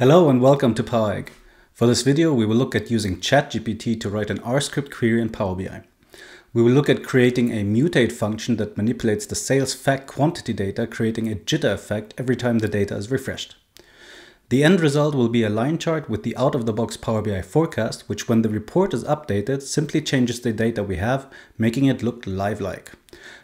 Hello and welcome to PowerÆgg. For this video, we will look at using ChatGPT to write an R-Script query in Power BI. We will look at creating a mutate function that manipulates the sales fact quantity data, creating a jitter effect every time the data is refreshed. The end result will be a line chart with the out-of-the-box Power BI forecast, which when the report is updated, simply changes the data we have, making it look live-like.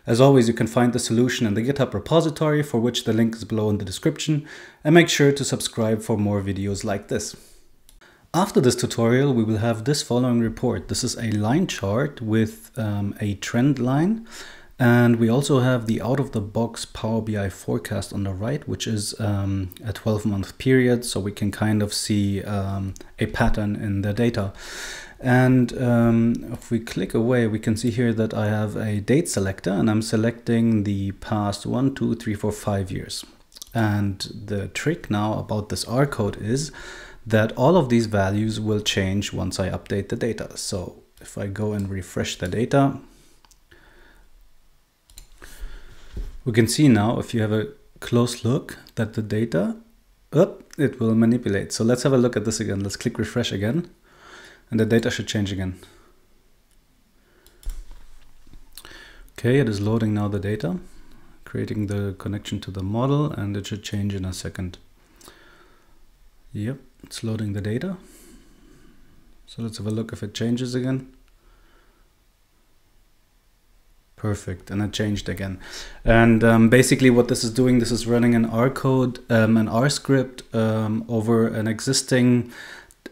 As always, you can find the solution in the GitHub repository, for which the link is below in the description, and make sure to subscribe for more videos like this. After this tutorial, we will have this following report. This is a line chart with a trend line. And we also have the out-of-the-box Power BI forecast on the right, which is a 12-month period, so we can kind of see a pattern in the data. And if we click away, we can see here that I have a date selector, and I'm selecting the past 1, 2, 3, 4, 5 years. And the trick now about this R code is that all of these values will change once I update the data. So if I go and refresh the data, we can see now, if you have a close look, that the data, it will manipulate. So let's have a look at this again. Let's click refresh again, and the data should change again. Okay, it is loading now the data, creating the connection to the model, and it should change in a second. Yep, it's loading the data. So let's have a look if it changes again. Perfect, and it changed again. And basically what this is doing, this is running an R code, an R script over an existing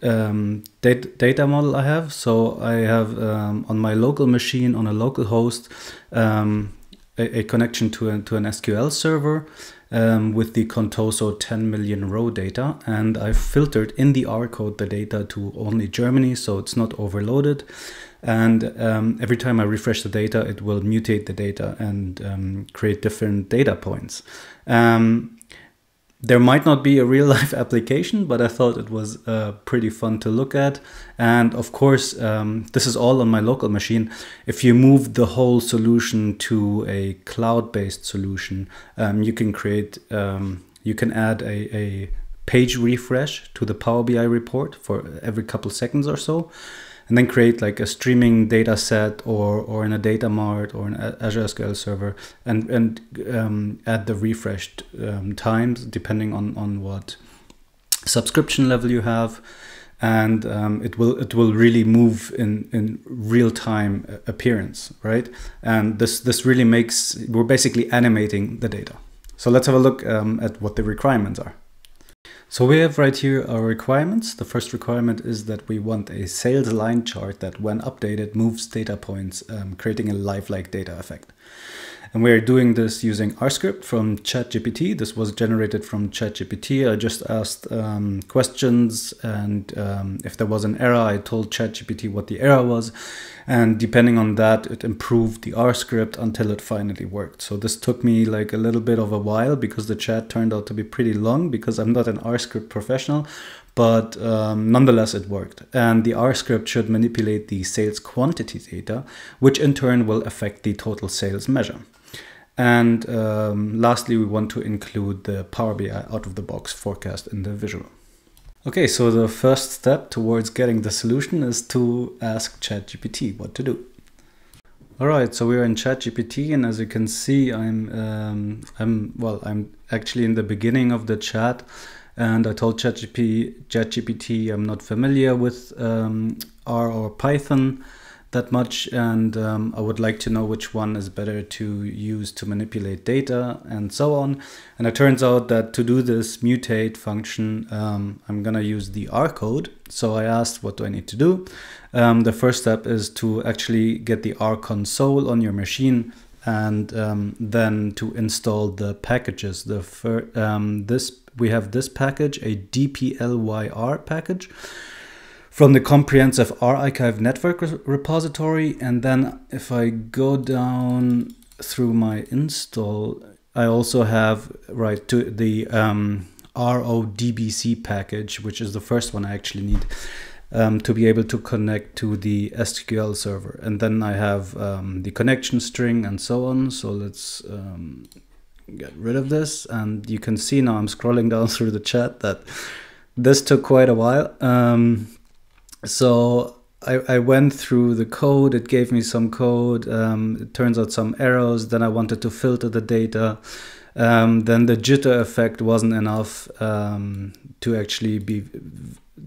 data model I have. So I have on my local machine, on a local host, a connection to an SQL server with the Contoso 10 million row data. And I've filtered in the R code the data to only Germany, so it's not overloaded. And every time I refresh the data, it will mutate the data and create different data points. There might not be a real life application, but I thought it was pretty fun to look at. And of course, this is all on my local machine. If you move the whole solution to a cloud-based solution, you can create, you can add a page refresh to the Power BI report for every couple seconds or so, and then create like a streaming data set or in a data mart or an Azure SQL server and add the refreshed times depending on what subscription level you have. And it will really move in real-time appearance, right? And this really makes, we're basically animating the data. So let's have a look at what the requirements are. So we have right here our requirements. The first requirement is that we want a sales line chart that when updated moves data points, creating a lifelike data effect. And we are doing this using R-Script from ChatGPT. This was generated from ChatGPT. I just asked questions, and if there was an error, I told ChatGPT what the error was. And depending on that, it improved the R-Script until it finally worked. So this took me like a little bit of a while because the chat turned out to be pretty long because I'm not an R-Script professional. But nonetheless, it worked. And the R script should manipulate the sales quantity data, which in turn will affect the total sales measure. And lastly, we want to include the Power BI out-of-the-box forecast in the visual. Okay, so the first step towards getting the solution is to ask ChatGPT what to do. All right, so we are in ChatGPT, and as you can see, I'm actually in the beginning of the chat. And I told ChatGPT I'm not familiar with R or Python that much, and I would like to know which one is better to use to manipulate data and so on. And it turns out that to do this mutate function, I'm gonna use the R code. So I asked, what do I need to do? The first step is to actually get the R console on your machine, and then to install the packages. We have this package, a dplyr package from the Comprehensive R Archive Network repository. And then if I go down through my install, I also have right to the RODBC package, which is the first one I actually need to be able to connect to the SQL server. And then I have the connection string and so on. So let's get rid of this, and you can see now I'm scrolling down through the chat that this took quite a while. So I went through the code, it gave me some code, it turns out some errors, then I wanted to filter the data. Then the jitter effect wasn't enough to actually be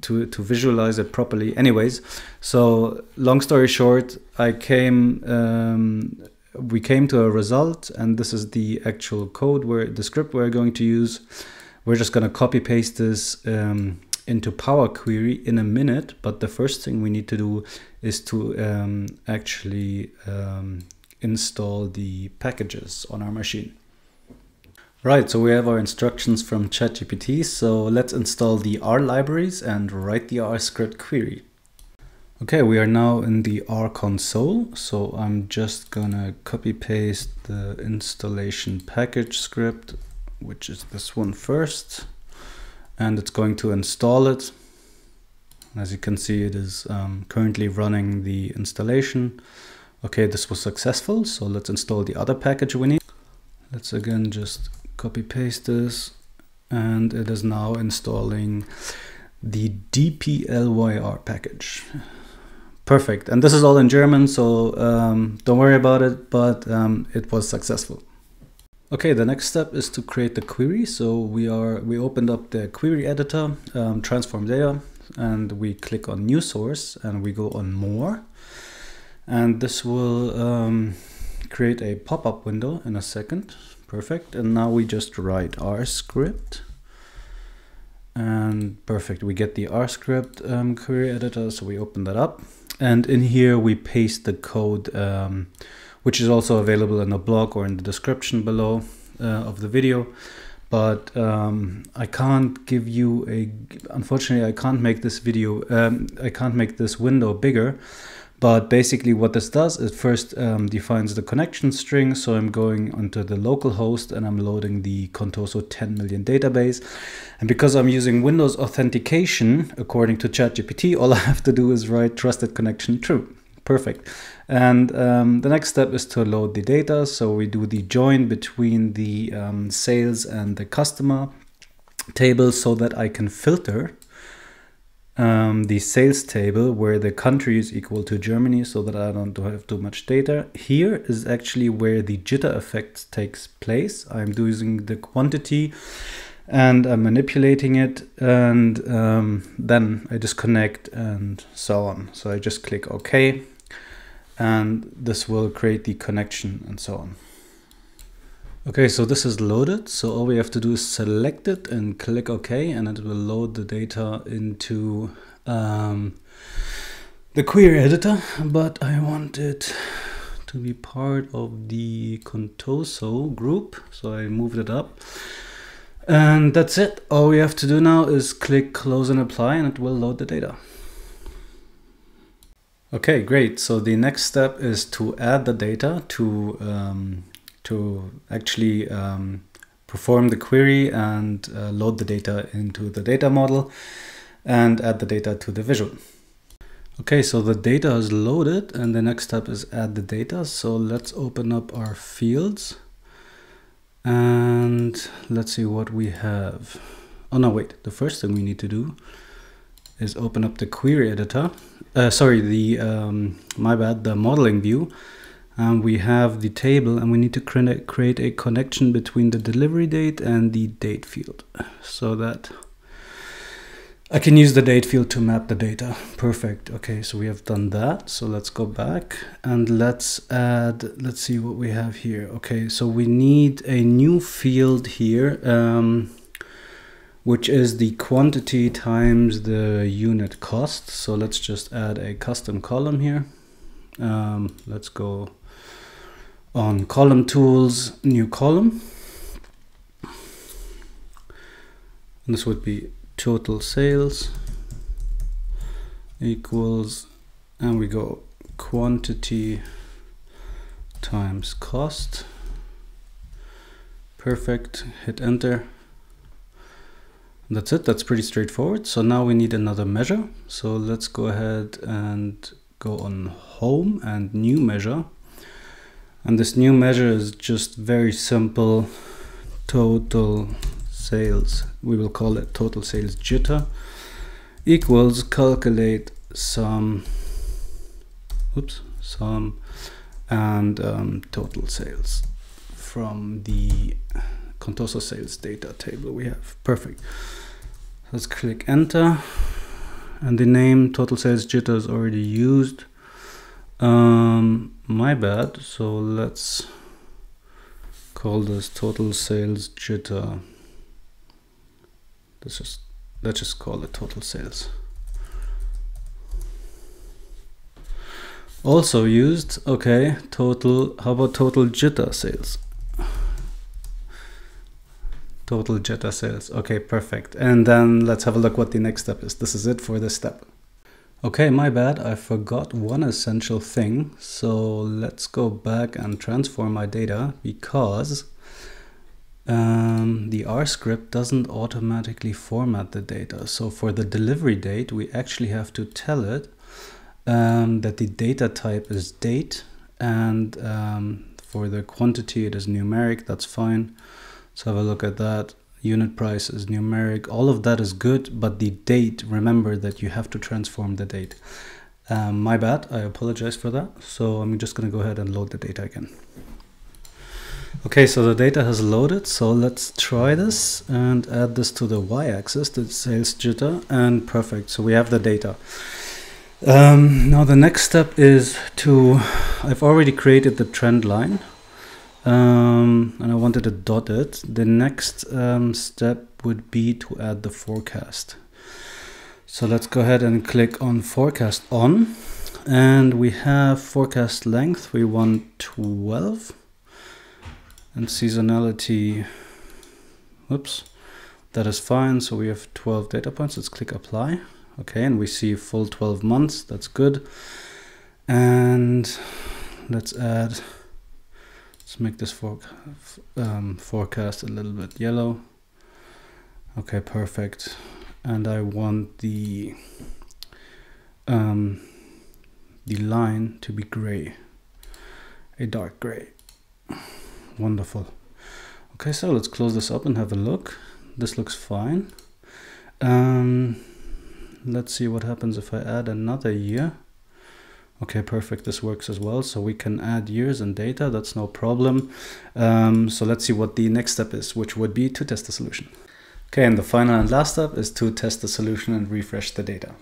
to visualize it properly. Anyways, so long story short, we came to a result, and this is the actual code, where the script we're going to use. We're just going to copy paste this into Power Query in a minute, but the first thing we need to do is to actually install the packages on our machine. Right, so we have our instructions from ChatGPT, so let's install the R libraries and write the R script query. Okay, we are now in the R console, so I'm just gonna copy paste the installation package script, which is this one first, and it's going to install it. As you can see, it is currently running the installation. Okay, this was successful, so let's install the other package we need. Let's again just copy paste this, and it is now installing the dplyr package. Perfect. And this is all in German, so don't worry about it, but it was successful. Okay, the next step is to create the query. So we opened up the query editor, transform data, and we click on new source, and we go on more, and this will create a pop-up window in a second. Perfect. And now we just write R script, and perfect, we get the R script query editor. So we open that up, and in here we paste the code, which is also available in the blog or in the description below of the video. But I can't give you a, unfortunately, I can't make this video, I can't make this window bigger. But basically what this does, it first defines the connection string. So I'm going onto the local host, and I'm loading the Contoso 10 million database. And because I'm using Windows authentication, according to ChatGPT, all I have to do is write trusted connection true. Perfect. And the next step is to load the data. So we do the join between the sales and the customer table, so that I can filter the sales table where the country is equal to Germany, so that I don't have too much data. Here is actually where the jitter effect takes place. I'm using the quantity and I'm manipulating it, and then I disconnect and so on. So I just click OK, and this will create the connection and so on. Okay, so this is loaded. So all we have to do is select it and click OK, and it will load the data into the query editor. But I want it to be part of the Contoso group, so I moved it up. And that's it. All we have to do now is click close and apply, and it will load the data. Okay, great. So the next step is to add the data to actually perform the query and load the data into the data model and add the data to the visual. Okay, so the data is loaded, and the next step is add the data. So let's open up our fields, and let's see what we have. Oh no, wait, the first thing we need to do is open up the query editor. Sorry, the modeling view. And we have the table, and we need to create a connection between the delivery date and the date field, so that I can use the date field to map the data. Perfect. Okay, so we have done that. So let's go back and let's add, let's see what we have here. Okay, so we need a new field here, which is the quantity times the unit cost. So let's just add a custom column here. Let's go on column tools, new column, and this would be total sales equals, and we go quantity times cost. Perfect, hit enter. And that's it. That's pretty straightforward. So now we need another measure, so let's go ahead and go on home and new measure, and this new measure is just very simple, total sales, we will call it total sales jitter, equals calculate sum, oops, sum and total sales from the Contoso sales data table we have. Perfect. Let's click enter, and the name total sales jitter is already used. My bad. So let's call this total sales jitter. Let's just call it total sales. Also used. Okay, total. How about total jitter sales? Total jitter sales. Okay, perfect. And then let's have a look what the next step is. This is it for this step. Okay, my bad. I forgot one essential thing. So let's go back and transform my data, because the R-Script doesn't automatically format the data. So for the delivery date, we actually have to tell it that the data type is date, and for the quantity, it is numeric. That's fine. So have a look at that. Unit price is numeric. All of that is good, but the date, remember that you have to transform the date. My bad, I apologize for that. So I'm just gonna go ahead and load the data again. Okay, so the data has loaded. So let's try this and add this to the y-axis, the sales jitter, and perfect. So we have the data. Now the next step is to, I've already created the trend line. And I wanted to dot it. The next step would be to add the forecast. So let's go ahead and click on forecast on, and we have forecast length. We want 12 and seasonality. Whoops, that is fine. So we have 12 data points. Let's click apply. Okay, and we see full 12 months. That's good. And let's add. Let's make this forecast a little bit yellow. Okay, perfect. And I want the line to be gray, a dark gray. Wonderful. Okay, so let's close this up and have a look. This looks fine. Let's see what happens if I add another year. Okay, perfect. This works as well. So we can add years and data. That's no problem. So let's see what the next step is, which would be to test the solution. Okay, and the final and last step is to test the solution and refresh the data.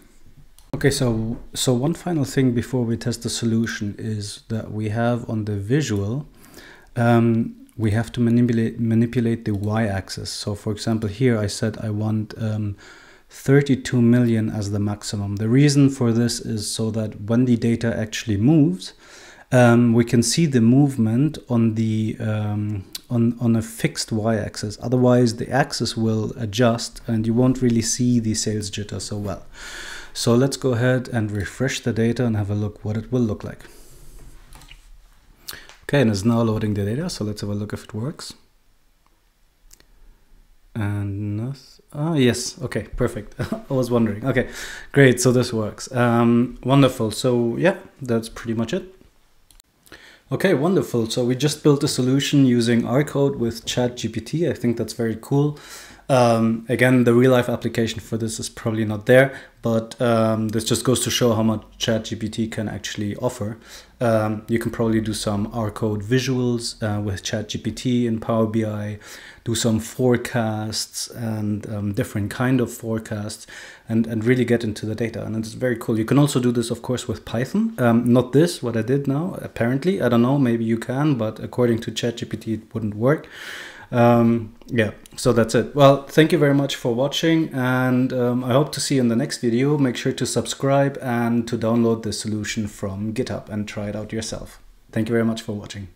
Okay, so one final thing before we test the solution is that we have on the visual, we have to manipulate the y-axis. So for example, here I said I want 32 million as the maximum. The reason for this is so that when the data actually moves, we can see the movement on the on a fixed y-axis. Otherwise, the axis will adjust and you won't really see the sales jitter so well. So let's go ahead and refresh the data and have a look what it will look like. Okay, and it's now loading the data. So let's have a look if it works. And yes, okay, perfect. I was wondering. Okay, great. So this works. Wonderful. So yeah, that's pretty much it. Okay, wonderful. So we just built a solution using our code with ChatGPT. I think that's very cool. Again, the real life application for this is probably not there, but this just goes to show how much ChatGPT can actually offer. You can probably do some R code visuals with ChatGPT in Power BI, do some forecasts and different kind of forecasts, and really get into the data. And it's very cool. You can also do this, of course, with Python. Not this, what I did now, apparently. I don't know, maybe you can, but according to ChatGPT, it wouldn't work. Yeah, so that's it. Well, thank you very much for watching, and I hope to see you in the next video. Make sure to subscribe and to download the solution from GitHub and try it out yourself. Thank you very much for watching.